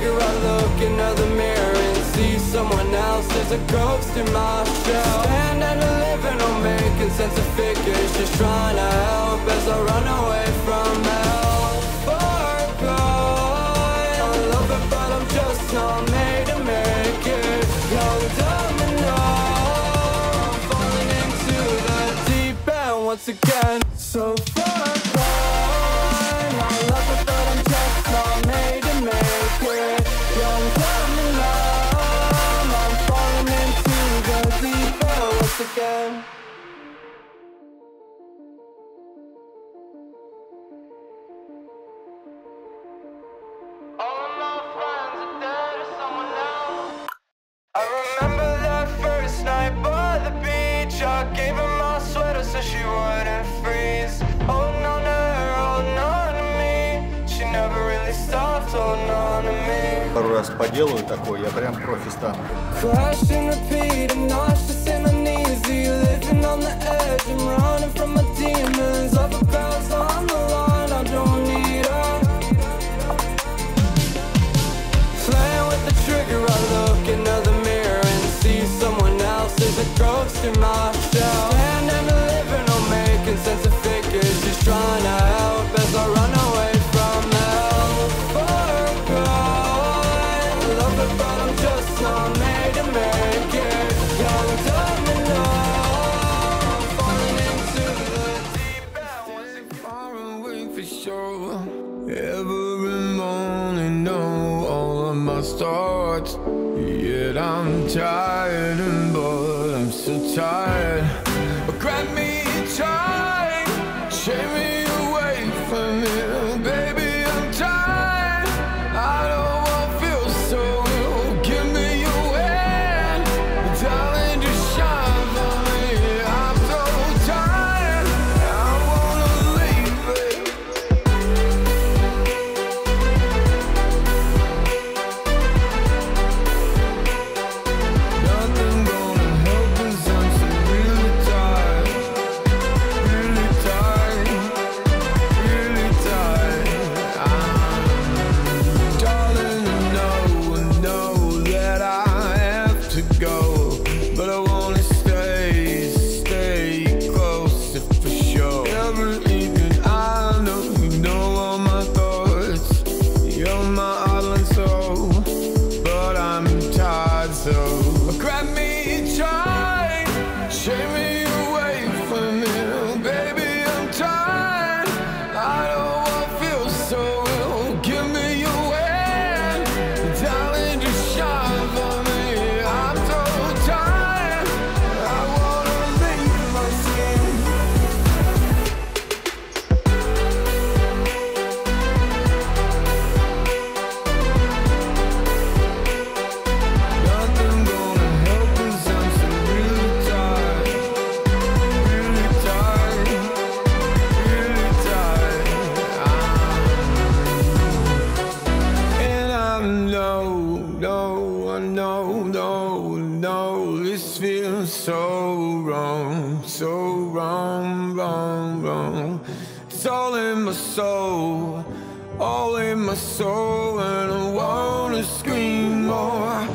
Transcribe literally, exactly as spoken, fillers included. dagger, I look into the mirror and see someone else. There's a ghost in my shell. Standing and living on making sense of figures, just trying to help as I run away from hell. Far gone, I love it but I'm just not made to make it. Young, dumb and all, I'm falling into the deep end once again. So far gone, I love it but I'm just not made to make it. Young, dumb and all, I'm falling into the deep end once again. She wouldn't freeze, holding on to her, holding on to me. She never really stopped holding on to me. Второй раз поделаю такой, я прям профи стану. Crash and repeat, I'm nauseous and uneasy, living on the edge, I'm running from my demons. Other girls on the line, I don't need her. Playing with the trigger, I look into the mirror and see someone else. There's a ghost in my shell. Sense of figures, she's trying to help as I run away from hell. Far gone, I love it but I'm just not made to make it. Young, dumb and all, I'm falling into the deep end once again. Far away for sure. Every morning, know all of my thoughts. Yet I'm tired and bored, I'm so tired. But grab me a child, take me away from here, baby, I'm tired. I don't want to feel so ill. Give me your hand, darling, just shine for me. I'm so tired, I wanna leave it. Nothing gonna help cause I'm so really tired, really tired. So wrong, so wrong, wrong, wrong. It's all in my soul, all in my soul, and I wanna scream more.